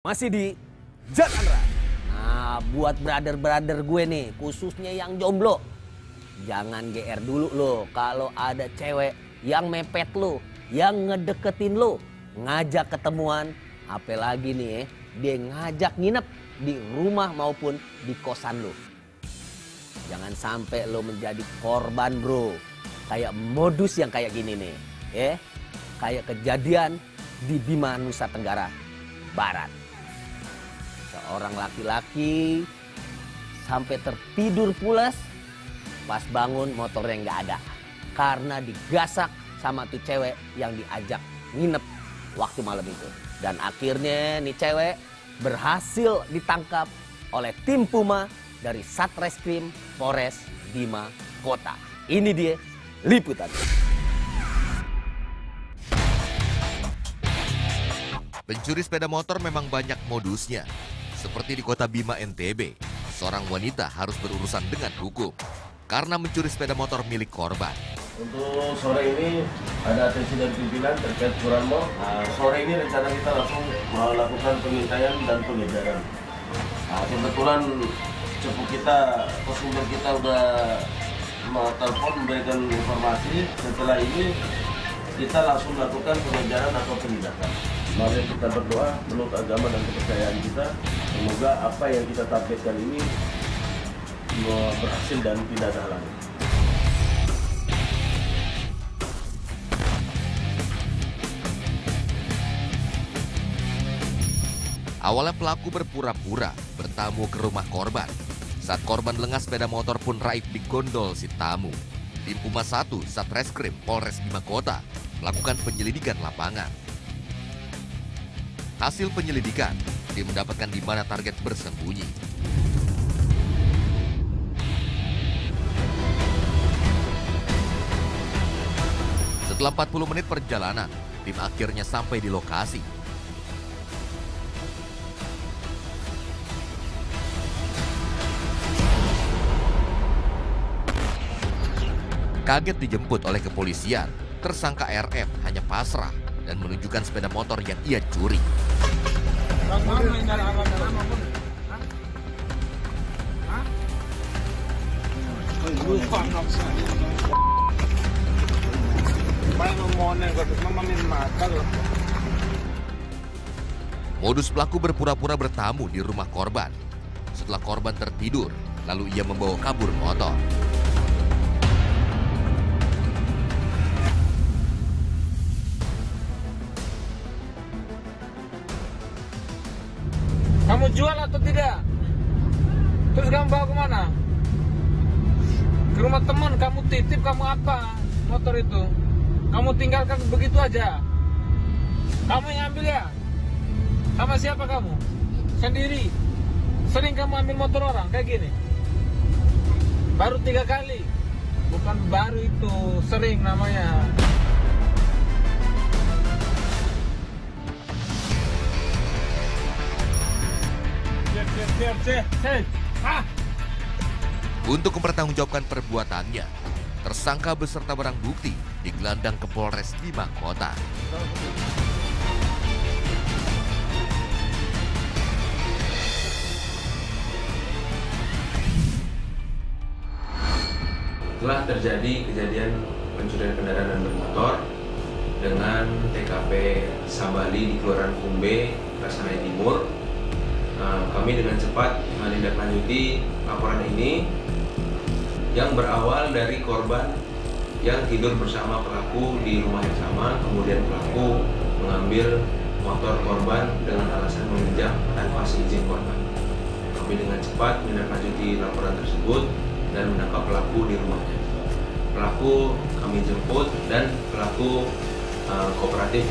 Masih di Jalan Raya. Nah, buat brother-brother gue nih, khususnya yang jomblo, jangan GR dulu lo kalau ada cewek yang mepet lo, yang ngedeketin lo, ngajak ketemuan, apalagi nih dia ngajak nginep di rumah maupun di kosan lo. Jangan sampai lo menjadi korban, bro. Kayak modus yang kayak gini nih, kayak kejadian di Bima Nusa Tenggara Barat. Seorang laki-laki sampai tertidur pulas, pas bangun motornya nggak ada karena digasak sama tuh cewek yang diajak nginep waktu malam itu. Dan akhirnya nih cewek berhasil ditangkap oleh tim Puma dari Satreskrim Polres Bima Kota. Ini dia liputannya. Pencuri sepeda motor memang banyak modusnya. Seperti di kota Bima, NTB, seorang wanita harus berurusan dengan hukum karena mencuri sepeda motor milik korban. Untuk sore ini ada atensi dari pimpinan terkait curanmor. Sore ini rencana kita langsung melakukan pengintaian dan pengejaran. Kebetulan cepu kita, posumber kita udah menelpon memberikan informasi. Setelah ini kita langsung lakukan pengejaran atau penindakan. Mari kita berdoa menurut agama dan kepercayaan kita, semoga apa yang kita targetkan ini berhasil dan tidak ada halangan. Awalnya pelaku berpura-pura bertamu ke rumah korban. Saat korban lengah, sepeda motor pun raib di gondol si tamu. Tim Puma 1 Satreskrim Polres Lima Kota melakukan penyelidikan lapangan. Hasil penyelidikan, tim mendapatkan di mana target bersembunyi. Setelah 40 menit perjalanan, tim akhirnya sampai di lokasi. Kaget dijemput oleh kepolisian, tersangka RF hanya pasrah dan menunjukkan sepeda motor yang ia curi. Modus pelaku berpura-pura bertamu di rumah korban. Setelah korban tertidur, lalu ia membawa kabur motor. Kamu jual atau tidak? Terus kamu bawa kemana? Ke rumah teman, kamu titip, kamu apa motor itu? Kamu tinggalkan begitu aja? Kamu yang ambil ya? Sama siapa kamu? Sendiri? Sering kamu ambil motor orang kayak gini? Baru 3 kali? Bukan baru itu, sering namanya. Untuk mempertanggungjawabkan perbuatannya, tersangka beserta barang bukti digelandang ke Polres Lima Kota. Telah terjadi kejadian pencurian kendaraan bermotor dengan TKP Sabali di Kelurahan Kumbe, Pasaman Timur. Kami dengan cepat menindaklanjuti laporan ini yang berawal dari korban yang tidur bersama pelaku di rumah yang sama, kemudian pelaku mengambil motor korban dengan alasan meminjam tanpa seizin korban. Kami dengan cepat menindaklanjuti laporan tersebut dan menangkap pelaku di rumahnya. Pelaku kami jemput dan pelaku kooperatif.